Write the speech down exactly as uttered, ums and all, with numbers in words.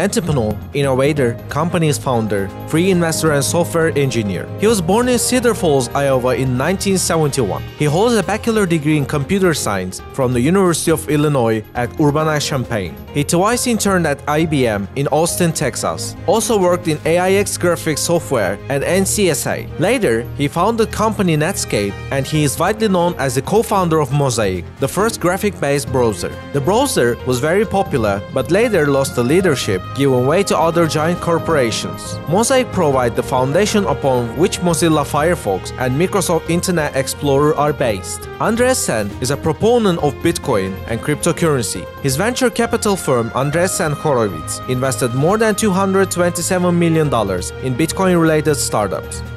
entrepreneur, innovator, company's founder, free investor and software engineer. He was born in Cedar Falls, Iowa in nineteen seventy-one. He holds a bachelor's degree in computer science from the University of Illinois at Urbana-Champaign. He twice interned at I B M in Austin, Texas. Also worked in A I X graphics software and N C S A. Later, he founded company Netscape and he is widely known as the co-founder of Mosaic, the first graphic-based browser. The browser was very popular but later lost the leadership, giving way to other giant corporations. Mosaic provides the foundation upon which Mozilla Firefox and Microsoft Internet Explorer are based. Andreessen is a proponent of Bitcoin and cryptocurrency. His venture capital firm Andreessen Horowitz invested more than two hundred twenty-seven million dollars in Bitcoin-related startups.